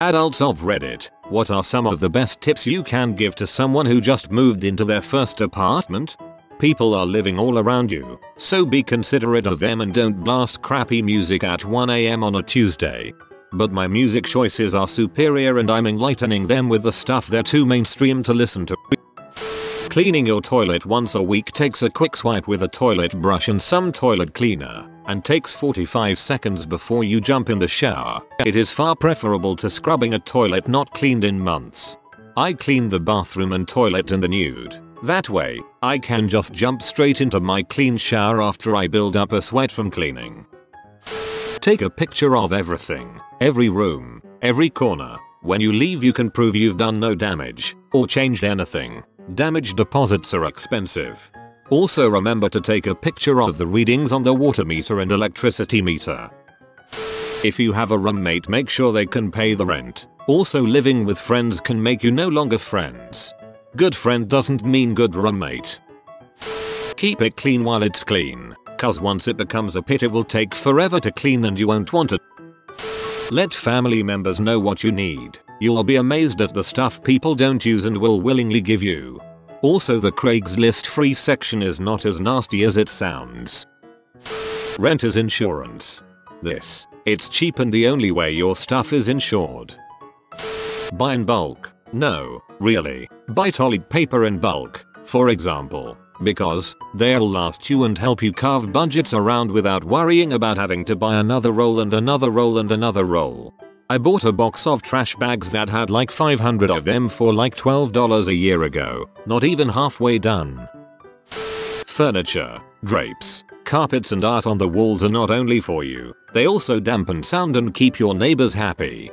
Adults of Reddit, what are some of the best tips you can give to someone who just moved into their first apartment? People are living all around you, so be considerate of them and don't blast crappy music at 1 AM on a Tuesday. But my music choices are superior and I'm enlightening them with the stuff they're too mainstream to listen to. Cleaning your toilet once a week takes a quick swipe with a toilet brush and some toilet cleaner, and takes 45 seconds before you jump in the shower. It is far preferable to scrubbing a toilet not cleaned in months. I clean the bathroom and toilet in the nude. That way, I can just jump straight into my clean shower after I build up a sweat from cleaning. Take a picture of everything, every room, every corner. When you leave, you can prove you've done no damage, or changed anything. Damage deposits are expensive. Also remember to take a picture of the readings on the water meter and electricity meter. If you have a roommate, make sure they can pay the rent. Also, living with friends can make you no longer friends. Good friend doesn't mean good roommate. Keep it clean while it's clean, cause once it becomes a pit it will take forever to clean and you won't want it. Let family members know what you need. You'll be amazed at the stuff people don't use and will willingly give you. Also, the Craigslist free section is not as nasty as it sounds. Renter's insurance. It's cheap and the only way your stuff is insured. Buy in bulk. No, really. Buy toilet paper in bulk, for example, because they'll last you and help you carve budgets around without worrying about having to buy another roll and another roll and another roll. I bought a box of trash bags that had like 500 of them for like $12 a year ago, not even halfway done. Furniture, drapes, carpets and art on the walls are not only for you, they also dampen sound and keep your neighbors happy.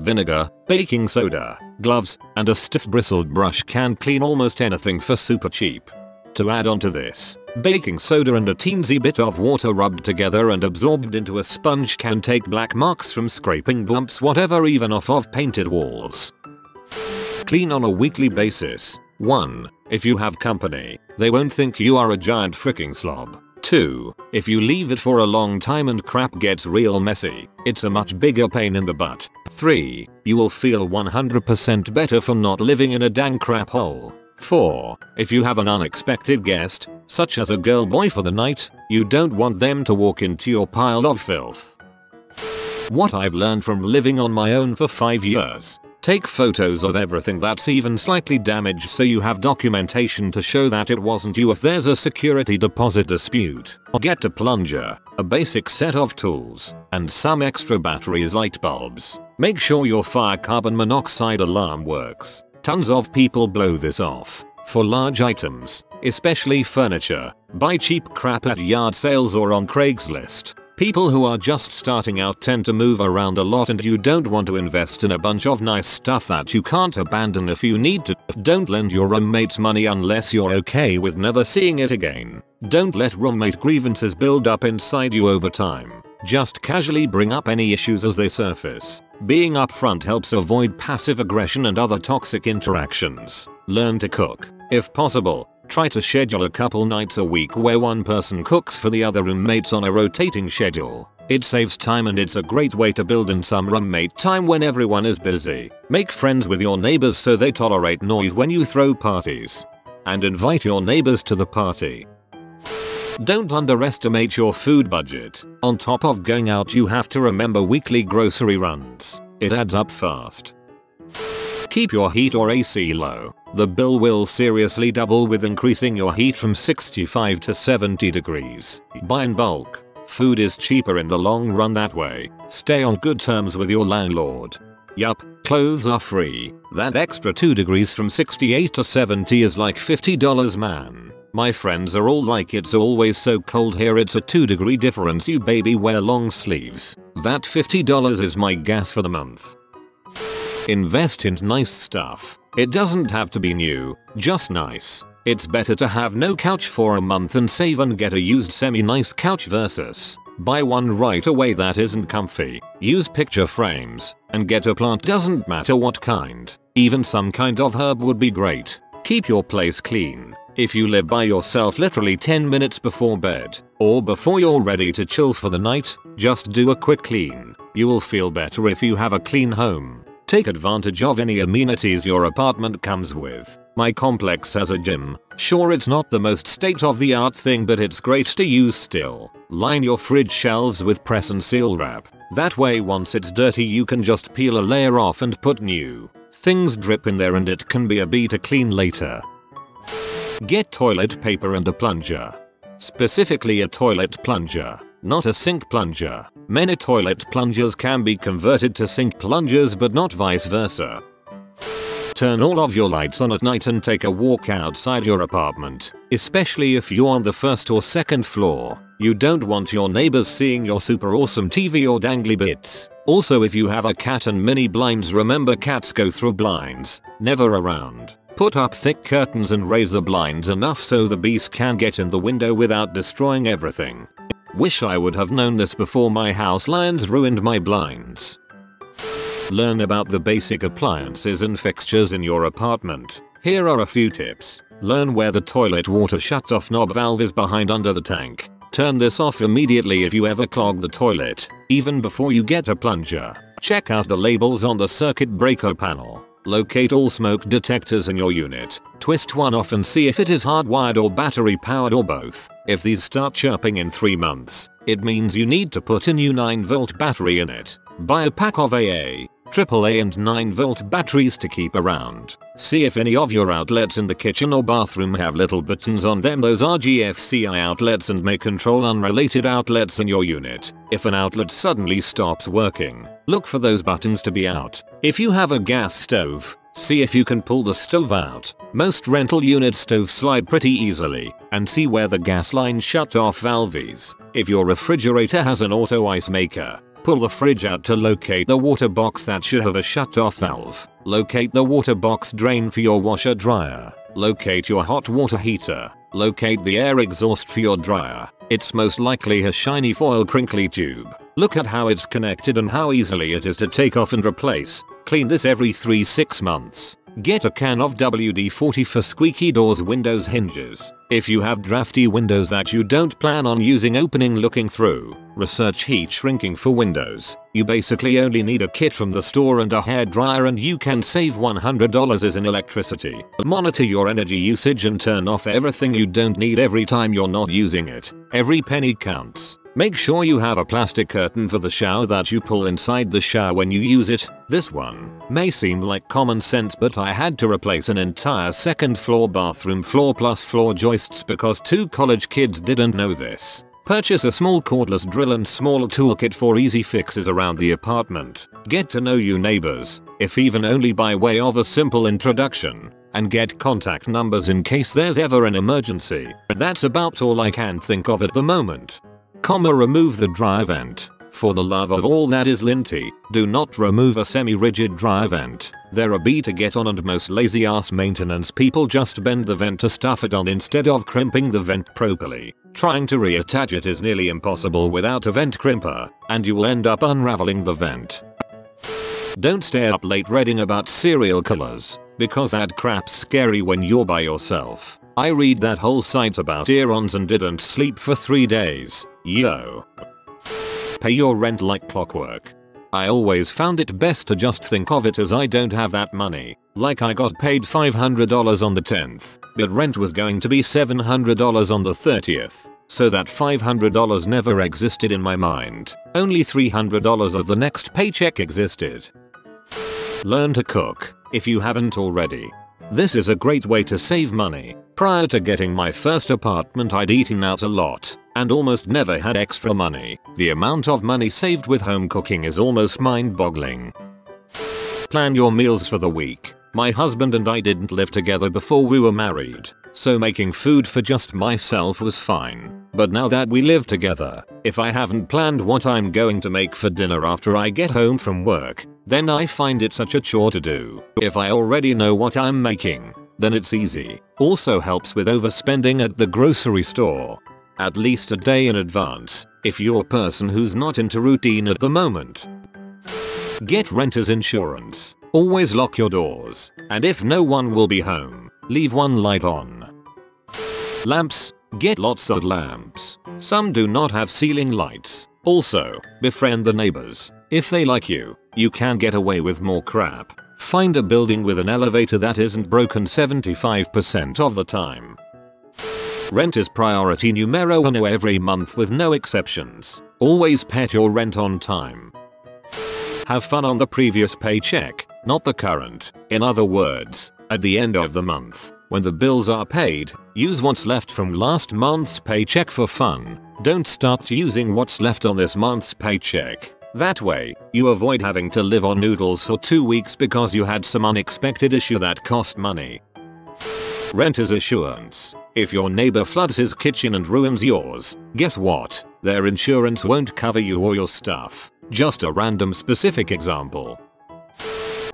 Vinegar, baking soda, gloves, and a stiff bristled brush can clean almost anything for super cheap. To add on to this, baking soda and a teensy bit of water rubbed together and absorbed into a sponge can take black marks from scraping bumps, whatever, even off of painted walls. Clean on a weekly basis. 1. If you have company, they won't think you are a giant freaking slob. 2. If you leave it for a long time and crap gets real messy, it's a much bigger pain in the butt. 3. You will feel 100% better for not living in a dang crap hole. 4. If you have an unexpected guest, such as a girl boy for the night, you don't want them to walk into your pile of filth. What I've learned from living on my own for 5 years. Take photos of everything that's even slightly damaged so you have documentation to show that it wasn't you if there's a security deposit dispute. Get a plunger, a basic set of tools, and some extra batteries, light bulbs. Make sure your fire carbon monoxide alarm works. Tons of people blow this off. For large items, especially furniture, buy cheap crap at yard sales or on Craigslist. People who are just starting out tend to move around a lot and you don't want to invest in a bunch of nice stuff that you can't abandon if you need to. Don't lend your roommates money unless you're okay with never seeing it again. Don't let roommate grievances build up inside you over time. Just casually bring up any issues as they surface. Being upfront helps avoid passive aggression and other toxic interactions. Learn to cook. If possible, try to schedule a couple nights a week where one person cooks for the other roommates on a rotating schedule. It saves time and it's a great way to build in some roommate time when everyone is busy. Make friends with your neighbors so they tolerate noise when you throw parties. And invite your neighbors to the party. Don't underestimate your food budget. On top of going out, you have to remember weekly grocery runs. It adds up fast. Keep your heat or AC low. The bill will seriously double with increasing your heat from 65 to 70 degrees. Buy in bulk. Food is cheaper in the long run that way. Stay on good terms with your landlord. Yup, clothes are free. That extra 2 degrees from 68 to 70 is like $50, man. My friends are all like, it's always so cold here, it's a 2-degree difference, you baby, wear long sleeves. That $50 is my gas for the month. Invest in nice stuff. It doesn't have to be new, just nice. It's better to have no couch for a month and save and get a used semi-nice couch versus buy one right away that isn't comfy. Use picture frames and get a plant, doesn't matter what kind. Even some kind of herb would be great. Keep your place clean. If you live by yourself, literally 10 minutes before bed, or before you're ready to chill for the night, just do a quick clean. You will feel better if you have a clean home. Take advantage of any amenities your apartment comes with. My complex has a gym. Sure, it's not the most state-of-the-art thing, but it's great to use still. Line your fridge shelves with press and seal wrap. That way once it's dirty you can just peel a layer off and put new things drip in there, and it can be a bee to clean later. Get toilet paper and a plunger. Specifically a toilet plunger, not a sink plunger. Many toilet plungers can be converted to sink plungers, but not vice versa. Turn all of your lights on at night and take a walk outside your apartment, especially if you're on the first or second floor. You don't want your neighbors seeing your super awesome TV or dangly bits. Also, if you have a cat and mini blinds, remember cats go through blinds, never around. Put up thick curtains and raise the blinds enough so the bees can get in the window without destroying everything. Wish I would have known this before my house lions ruined my blinds. Learn about the basic appliances and fixtures in your apartment. Here are a few tips. Learn where the toilet water shutoff knob valve is behind under the tank. Turn this off immediately if you ever clog the toilet, even before you get a plunger. Check out the labels on the circuit breaker panel. Locate all smoke detectors in your unit. Twist one off and see if it is hardwired or battery powered or both. If these start chirping in 3 months, it means you need to put a new 9-volt battery in it. Buy a pack of AA, AAA and 9-volt batteries to keep around. See if any of your outlets in the kitchen or bathroom have little buttons on them. Those are GFCI outlets and may control unrelated outlets in your unit. If an outlet suddenly stops working, look for those buttons to be out. If you have a gas stove, see if you can pull the stove out. Most rental unit stoves slide pretty easily, and see where the gas line shutoff valve is. If your refrigerator has an auto ice maker, pull the fridge out to locate the water box that should have a shutoff valve. Locate the water box drain for your washer dryer. Locate your hot water heater. Locate the air exhaust for your dryer. It's most likely a shiny foil crinkly tube. Look at how it's connected and how easily it is to take off and replace. Clean this every 3-6 months. Get a can of WD-40 for squeaky doors, windows, hinges. If you have drafty windows that you don't plan on using, opening, looking through. Research heat shrinking for windows. You basically only need a kit from the store and a hairdryer, and you can save $100 in electricity. Monitor your energy usage and turn off everything you don't need every time you're not using it. Every penny counts. Make sure you have a plastic curtain for the shower that you pull inside the shower when you use it. This one may seem like common sense, but I had to replace an entire second floor bathroom floor plus floor joists because 2 college kids didn't know this. Purchase a small cordless drill and small toolkit for easy fixes around the apartment. Get to know your neighbors, if even only by way of a simple introduction, and get contact numbers in case there's ever an emergency. But that's about all I can think of at the moment. Remove the dry vent. For the love of all that is linty, do not remove a semi-rigid dry vent. They're a bee to get on, and most lazy ass maintenance people just bend the vent to stuff it on instead of crimping the vent properly. Trying to reattach it is nearly impossible without a vent crimper, and you'll end up unraveling the vent. Don't stay up late reading about serial killers, because that crap's scary when you're by yourself. I read that whole site about earons and didn't sleep for 3 days. Yo. Pay your rent like clockwork. I always found it best to just think of it as I don't have that money. Like, I got paid $500 on the 10th, but rent was going to be $700 on the 30th. So that $500 never existed in my mind. Only $300 of the next paycheck existed. Learn to cook, if you haven't already. This is a great way to save money. Prior to getting my first apartment, I'd eaten out a lot and almost never had extra money. The amount of money saved with home cooking is almost mind-boggling. Plan your meals for the week. My husband and I didn't live together before we were married, so making food for just myself was fine. But now that we live together, if I haven't planned what I'm going to make for dinner after I get home from work, then I find it such a chore to do. If I already know what I'm making, then it's easy. Also helps with overspending at the grocery store. At least a day in advance, if you're a person who's not into routine at the moment. Get renter's insurance. Always lock your doors, and if no one will be home, leave one light on. Lamps. Get lots of lamps. Some do not have ceiling lights. Also, befriend the neighbors. If they like you, you can get away with more crap. Find a building with an elevator that isn't broken 75% of the time. Rent is priority numero uno every month with no exceptions. Always pay your rent on time. Have fun on the previous paycheck, not the current. In other words, at the end of the month, when the bills are paid, use what's left from last month's paycheck for fun. Don't start using what's left on this month's paycheck. That way, you avoid having to live on noodles for 2 weeks because you had some unexpected issue that cost money. Rent is assurance. If your neighbor floods his kitchen and ruins yours, guess what? Their insurance won't cover you or your stuff. Just a random specific example.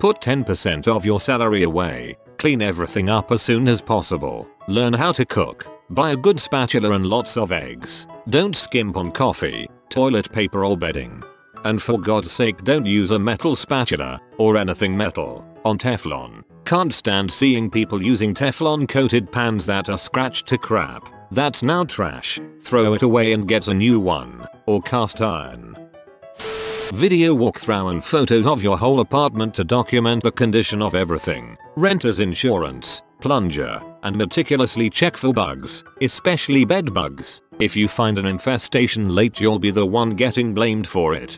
Put 10% of your salary away. Clean everything up as soon as possible. Learn how to cook. Buy a good spatula and lots of eggs. Don't skimp on coffee, toilet paper or bedding. And for God's sake, don't use a metal spatula, or anything metal, on Teflon. Can't stand seeing people using Teflon coated pans that are scratched to crap. That's now trash. Throw it away and get a new one, or cast iron. Video walkthrough and photos of your whole apartment to document the condition of everything. Renter's insurance, plunger, and meticulously check for bugs, especially bed bugs. If you find an infestation late, you'll be the one getting blamed for it.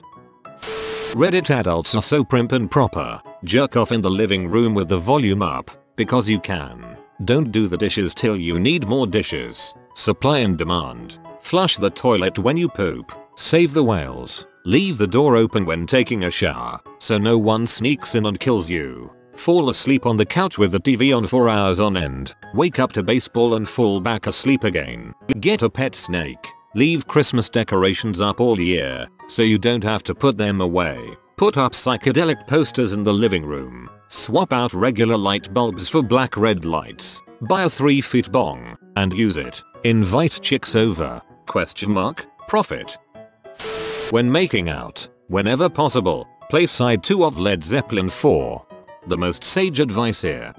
Reddit adults are so prim and proper. Jerk off in the living room with the volume up, because you can. Don't do the dishes till you need more dishes. Supply and demand. Flush the toilet when you poop. Save the whales. Leave the door open when taking a shower, so no one sneaks in and kills you. Fall asleep on the couch with the TV on for hours on end. Wake up to baseball and fall back asleep again. Get a pet snake. Leave Christmas decorations up all year, so you don't have to put them away. Put up psychedelic posters in the living room. Swap out regular light bulbs for black red lights. Buy a 3-foot bong, and use it. Invite chicks over. Profit. When making out, whenever possible, play side 2 of Led Zeppelin 4. The most sage advice here.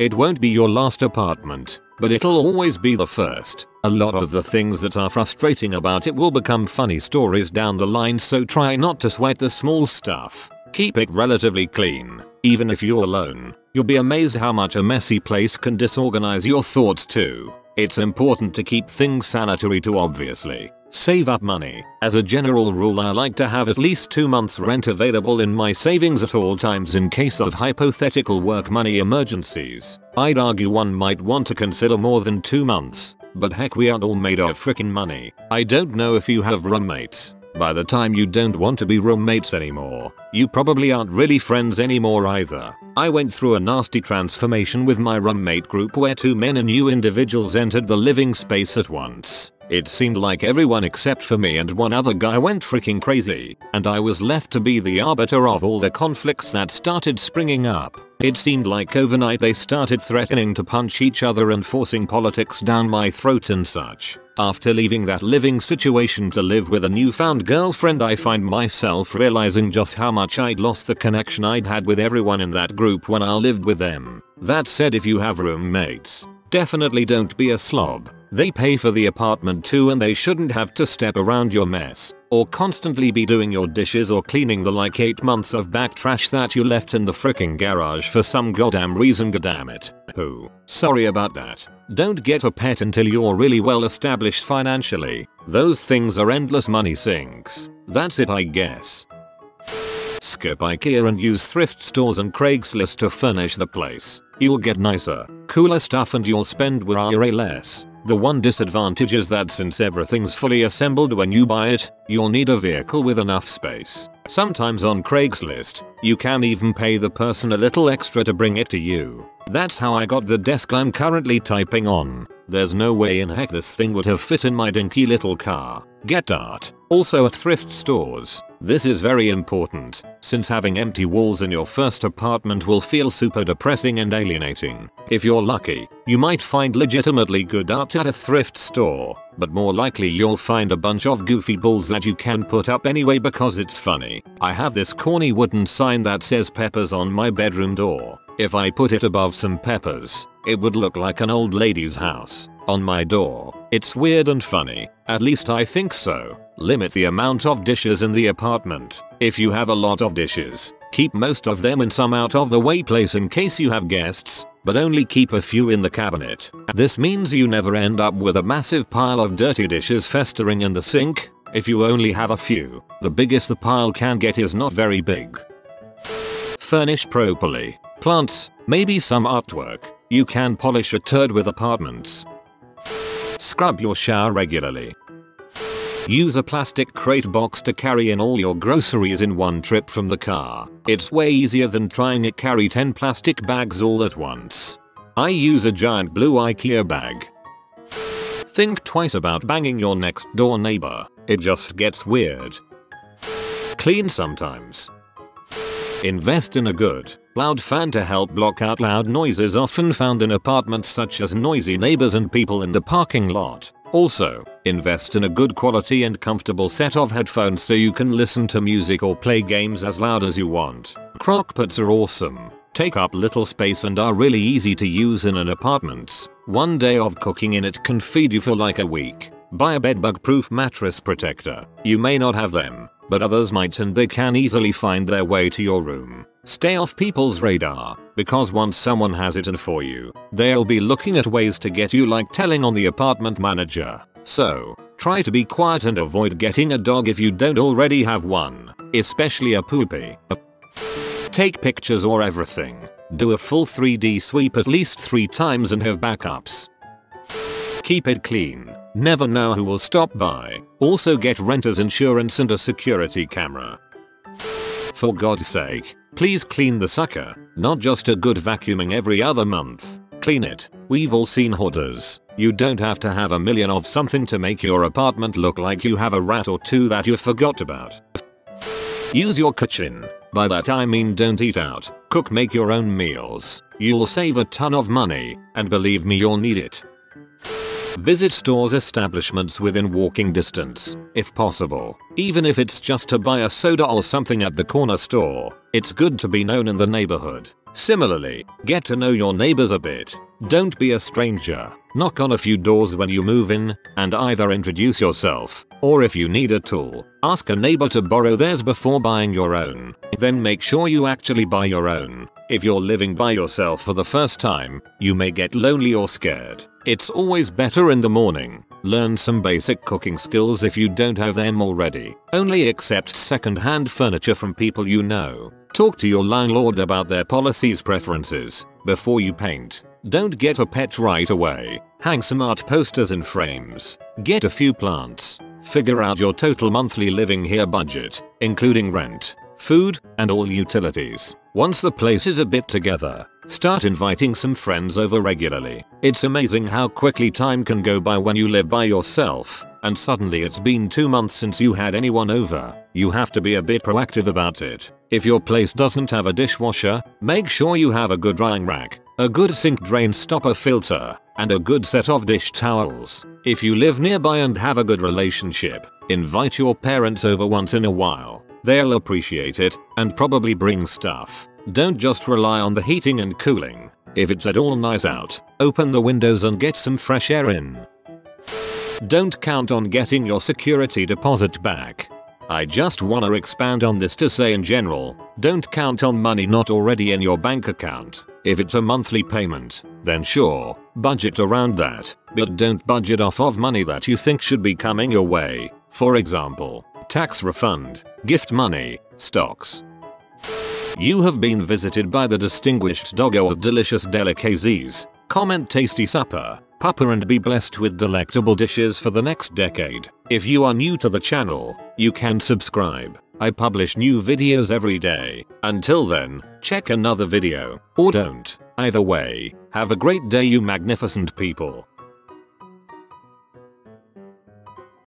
It won't be your last apartment, but it'll always be the first. A lot of the things that are frustrating about it will become funny stories down the line, so try not to sweat the small stuff. Keep it relatively clean. Even if you're alone, you'll be amazed how much a messy place can disorganize your thoughts too. It's important to keep things sanitary too, obviously. Save up money. As a general rule, I like to have at least 2 months rent available in my savings at all times in case of hypothetical work money emergencies. I'd argue one might want to consider more than 2 months, but heck, we aren't all made of frickin' money. I don't know if you have roommates. By the time you don't want to be roommates anymore, you probably aren't really friends anymore either. I went through a nasty transformation with my roommate group where two men and new individuals entered the living space at once. It seemed like everyone except for me and one other guy went freaking crazy, and I was left to be the arbiter of all the conflicts that started springing up. It seemed like overnight they started threatening to punch each other and forcing politics down my throat and such. After leaving that living situation to live with a newfound girlfriend, I find myself realizing just how much I'd lost the connection I'd had with everyone in that group when I lived with them. That said, if you have roommates, definitely don't be a slob. They pay for the apartment too, and they shouldn't have to step around your mess, or constantly be doing your dishes or cleaning the like 8 months of back trash that you left in the fricking garage for some goddamn reason, goddammit. Oh, sorry about that. Don't get a pet until you're really well established financially. Those things are endless money sinks. That's it, I guess. Skip IKEA and use thrift stores and Craigslist to furnish the place. You'll get nicer, cooler stuff and you'll spend way less. The one disadvantage is that since everything's fully assembled when you buy it, you'll need a vehicle with enough space. Sometimes on Craigslist, you can even pay the person a little extra to bring it to you. That's how I got the desk I'm currently typing on. There's no way in heck this thing would have fit in my dinky little car. Get art. Also at thrift stores. This is very important, since having empty walls in your first apartment will feel super depressing and alienating. If you're lucky, you might find legitimately good art at a thrift store, but more likely you'll find a bunch of goofy balls that you can put up anyway because it's funny. I have this corny wooden sign that says peppers on my bedroom door. If I put it above some peppers, it would look like an old lady's house. On my door, It's weird and funny, at least I think so. Limit the amount of dishes in the apartment. If you have a lot of dishes, keep most of them in some out of the way place in case you have guests, but only keep a few in the cabinet. This means you never end up with a massive pile of dirty dishes festering in the sink. If you only have a few, the biggest the pile can get is not very big. Furnish properly. Plants, maybe some artwork. You can polish a turd with apartments. Scrub your shower regularly. Use a plastic crate box to carry in all your groceries in one trip from the car. It's way easier than trying to carry 10 plastic bags all at once. I use a giant blue IKEA bag. Think twice about banging your next door neighbor. It just gets weird. Clean sometimes. Invest in a good, loud fan to help block out loud noises often found in apartments, such as noisy neighbors and people in the parking lot. Also, invest in a good quality and comfortable set of headphones so you can listen to music or play games as loud as you want. Crockpots are awesome, take up little space and are really easy to use in an apartment. One day of cooking in it can feed you for like a week. Buy a bedbug-proof mattress protector. You may not have them, but others might, and they can easily find their way to your room. Stay off people's radar, because once someone has it in for you, they'll be looking at ways to get you, like telling on the apartment manager. So, try to be quiet and avoid getting a dog if you don't already have one, especially a poopy. Take pictures or everything. Do a full 3D sweep at least 3 times and have backups. Keep it clean. Never know who will stop by. Also get renter's insurance and a security camera. For God's sake, please clean the sucker, not just a good vacuuming every other month. Clean it. We've all seen hoarders. You don't have to have a million of something to make your apartment look like you have a rat or two that you forgot about. Use your kitchen. By that I mean don't eat out. Cook, make your own meals. You'll save a ton of money, and believe me, you'll need it. Visit stores, establishments within walking distance, if possible. Even if it's just to buy a soda or something at the corner store, it's good to be known in the neighborhood. Similarly, get to know your neighbors a bit. Don't be a stranger. Knock on a few doors when you move in, and either introduce yourself, or if you need a tool, ask a neighbor to borrow theirs before buying your own. Then make sure you actually buy your own. If you're living by yourself for the first time, you may get lonely or scared. It's always better in the morning. Learn some basic cooking skills if you don't have them already. Only accept second-hand furniture from people you know. Talk to your landlord about their policies, preferences, before you paint. Don't get a pet right away. Hang some art posters in frames. Get a few plants. Figure out your total monthly living here budget, including rent, food, and all utilities. Once the place is a bit together, start inviting some friends over regularly. It's amazing how quickly time can go by when you live by yourself, and suddenly it's been 2 months since you had anyone over. You have to be a bit proactive about it. If your place doesn't have a dishwasher, make sure you have a good drying rack, a good sink drain stopper filter, and a good set of dish towels. If you live nearby and have a good relationship, invite your parents over once in a while. They'll appreciate it, and probably bring stuff. Don't just rely on the heating and cooling. If it's at all nice out, open the windows and get some fresh air in. Don't count on getting your security deposit back. I just wanna expand on this to say, in general, don't count on money not already in your bank account. If it's a monthly payment, then sure, budget around that, but don't budget off of money that you think should be coming your way. For example, tax refund, gift money, stocks. You have been visited by the distinguished doggo of delicious delicacies. Comment tasty supper, pupper, and be blessed with delectable dishes for the next decade. If you are new to the channel, you can subscribe. I publish new videos every day. Until then, check another video, or don't. Either way, have a great day, you magnificent people.